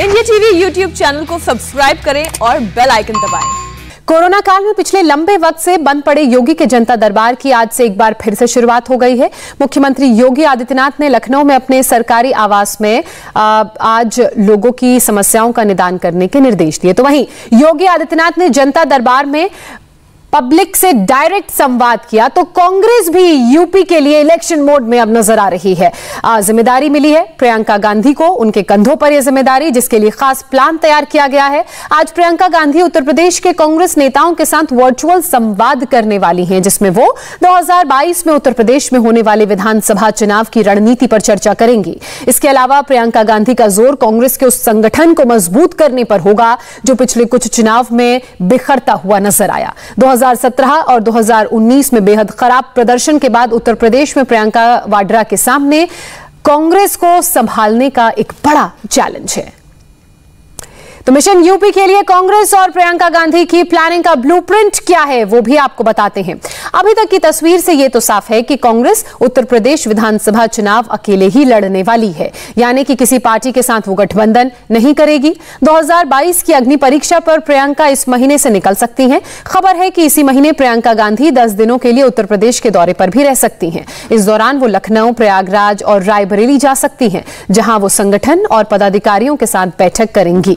India TV YouTube channel को subscribe करें और बेल आइकन दबाएं। कोरोना काल में पिछले लंबे वक्त से बंद पड़े योगी के जनता दरबार की आज से एक बार फिर से शुरुआत हो गई है। मुख्यमंत्री योगी आदित्यनाथ ने लखनऊ में अपने सरकारी आवास में आज लोगों की समस्याओं का निदान करने के निर्देश दिए। तो वहीं योगी आदित्यनाथ ने जनता दरबार में पब्लिक से डायरेक्ट संवाद किया। तो कांग्रेस भी यूपी के लिए इलेक्शन मोड में अब नजर आ रही है। जिम्मेदारी मिली है प्रियंका गांधी को, उनके कंधों पर यह जिम्मेदारी, जिसके लिए खास प्लान तैयार किया गया है। आज प्रियंका गांधी उत्तर प्रदेश के कांग्रेस नेताओं के साथ वर्चुअल संवाद करने वाली हैं, जिसमें वो 2022 में उत्तर प्रदेश में होने वाले विधानसभा चुनाव की रणनीति पर चर्चा करेंगी। इसके अलावा प्रियंका गांधी का जोर कांग्रेस के उस संगठन को मजबूत करने पर होगा जो पिछले कुछ चुनाव में बिखरता हुआ नजर आया। 2017 और 2019 में बेहद खराब प्रदर्शन के बाद उत्तर प्रदेश में प्रियंका वाड्रा के सामने कांग्रेस को संभालने का एक बड़ा चैलेंज है। तो मिशन यूपी के लिए कांग्रेस और प्रियंका गांधी की प्लानिंग का ब्लूप्रिंट क्या है वो भी आपको बताते हैं। अभी तक की तस्वीर से ये तो साफ है कि कांग्रेस उत्तर प्रदेश विधानसभा चुनाव अकेले ही लड़ने वाली है, यानी कि किसी पार्टी के साथ वो गठबंधन नहीं करेगी। 2022 की अग्नि परीक्षा पर प्रियंका इस महीने से निकल सकती है। खबर है कि इसी महीने प्रियंका गांधी 10 दिनों के लिए उत्तर प्रदेश के दौरे पर भी रह सकती है। इस दौरान वो लखनऊ, प्रयागराज और रायबरेली जा सकती है, जहां वो संगठन और पदाधिकारियों के साथ बैठक करेंगी।